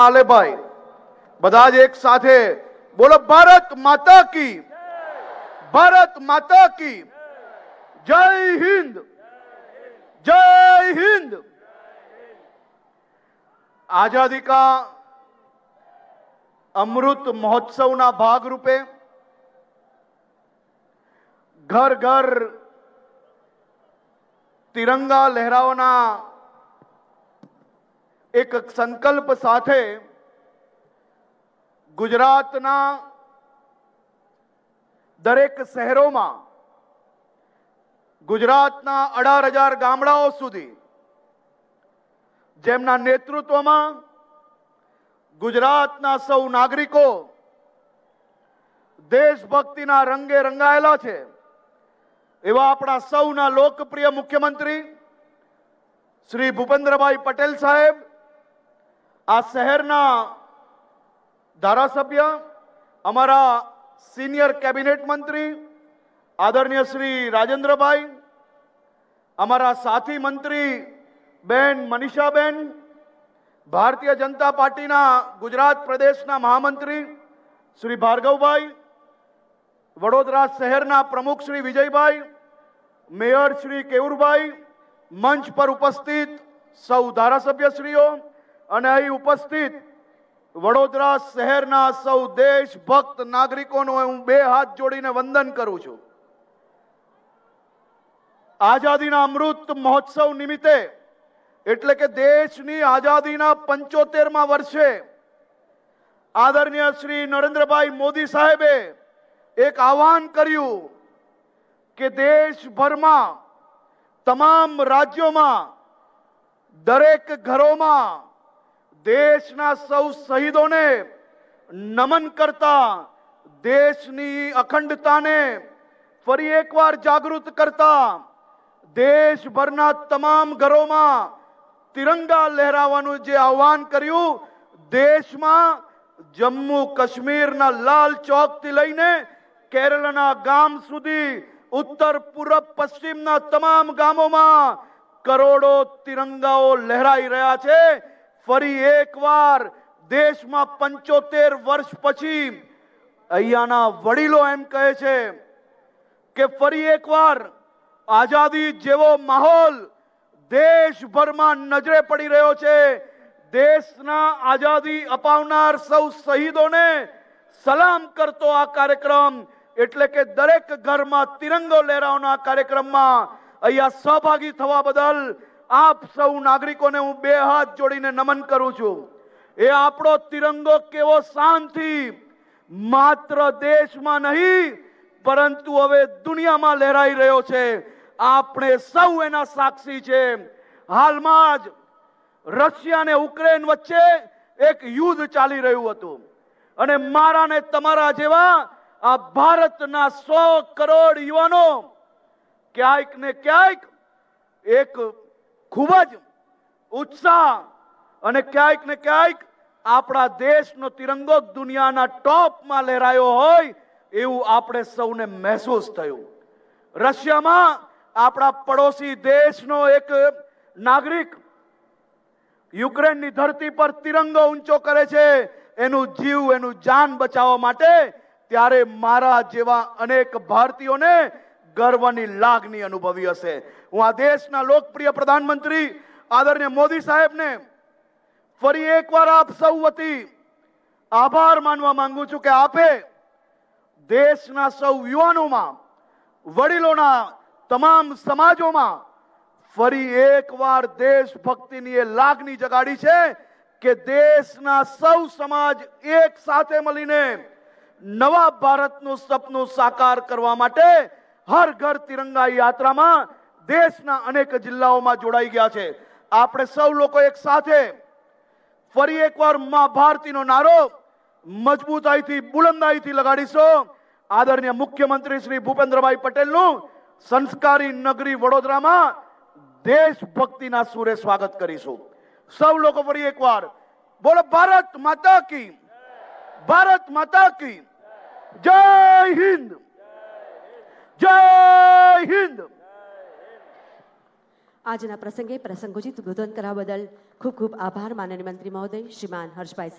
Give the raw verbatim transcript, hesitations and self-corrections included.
आले भाई बदाज एक साथ है, बोलो भारत माता की, भारत माता की जय हिंद, जय हिंद। आजादी का अमृत महोत्सव ना भाग रूपे घर घर तिरंगा लहरावना एक संकल्प साथे गुजरातना दरेक शहरों में गुजरातना अठार हजार गामडाओ सुधी जेमना नेतृत्व में गुजरातना सौ नागरिको देशभक्तिना रंगे रंगायेला छे एवा अपना सौना लोकप्रिय मुख्यमंत्री श्री भूपेन्द्र भाई पटेल साहेब, आ शहरना धारासभ्य, अमरा सीनियर कैबिनेट मंत्री आदरणीय श्री राजेन्द्र भाई, अमरा साथी मंत्री बेन मनीषाबेन, भारतीय जनता पार्टी ना गुजरात प्रदेश ना महामंत्री श्री भार्गव भाई, वडोदरा शहरना प्रमुख श्री विजय भाई, मेयर श्री केवुर भाई, मंच पर उपस्थित सौ धारासभ्यश्रीओ અને અહીં ઉપસ્થિત વડોદરા શહેરના સૌ દેશભક્ત નાગરિકોનો હું બે હાથ જોડીને વંદન કરું છું। આઝાદીના અમૃત મહોત્સવ નિમિત્તે એટલે કે દેશની આઝાદીના પંચોતેરમાં વર્ષે આદરણીય શ્રી નરેન્દ્રભાઈ મોદી સાહેબે એક આહવાન કર્યું કે દેશભરમાં તમામ રાજ્યોમાં દરેક ઘરોમાં देशना सौ शहीदों ने नमन करता देशनी अखंडता ने फरी एक बार जागृत करता देश भरना तमाम घरों में तिरंगा लहरावानु जे आह्वान कर्यु। देश में जम्मू कश्मीर ना लाल चौक थी लईने केरला ना गाम सुधी उत्तर पूर्व पश्चिम ना तमाम गामों में करोड़ों तिरंगाओ लहराई रहा छे। फरी एक बार देश में पंचोतेर वर्ष पछी अहींयाना वडीलो एम कहे छे के फरी एक बार आजादी जेवो माहौल देशभर में नजरे पड़ी रह्यो छे। देशना आजादी अपावनार सौ शहीदों ने सलाम करतो आ कार्यक्रम एटले के दरेक घर में तिरंगो लहरावना कार्यक्रम में अहींया सहभागी थवा बदल आप सौ नागरिकों ने हूँ बे हाथ जोड़ीने नमन करूं छूं। ए आपणो तिरंगो केवो शानथी मात्र देश में नहीं परंतु हवे दुनिया में लहराई रह्यो छे। आपणे सौ एना साक्षी छे। हाल में ज रशिया ने यूक्रेन वच्चे एक युद्ध चाली रह्युं हतुं अने मारा ने तमारा जेवा आ भारतना सौ करोड़ युवानो क्यांक ने क्यांक एक खूबज उत्साह अने क्यांक ने क्यांक आपड़ा देशनो तिरंगो दुनियाना टॉप में लहरायो होय एवुं आपणे सौने महसूस थयुं। रशिया में आपड़ा पड़ोशी देशनो एक नागरिक यूक्रेन नी धरती पर तिरंगो ऊंचो करे छे एनु जीव एनु जान बचावा माटे, त्यारे मारा जेवा अनेक भारतीयोने गर्वनी लागनी अनुभवी हशे। हूँ आ देशना लोकप्रिय प्रधानमंत्री आदरणीय मोदी साहेब ने फरी एक बार आप सौ वती आभार मानवा मांगू छूं के आपे देशना सौ युवानों में वडीलोना तमाम समाजों में फरी एक बार देशभक्तिनी लागनी जगाड़ी छे के देशना सौ समाज एक साथे मळीने नवा भारतनुं सपनुं साकार करवा माटे हर घर तिरंगा यात्रा में देशना अनेक जिल्लाओं में जोड़ाई गया है। आपणे सौ लोग एक साथ फरी एक बार मां भारती नो नारो मजबूताई थी बुलंदाई थी लगाड़ीशो। आदरणीय मुख्यमंत्री श्री भूपेन्द्र भाई पटेल संस्कारी नगरी वडोदरा में देशभक्ति सूरे स्वागत करीशुं। सौ लोग फरी एक बार बोलो भारत माता की, भारत माता की जय हिंद, जय हिंद। આજના પ્રસંગે પ્રસંગોચિત ઉદ્બોધન કરવા બદલ ખૂબ ખૂબ આભાર માનનીય મંત્રી મહોદય શ્રીમાન હર્ષભાઈ।